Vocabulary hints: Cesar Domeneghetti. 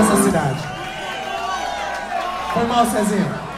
essa cidade. Foi mal, Cezinho.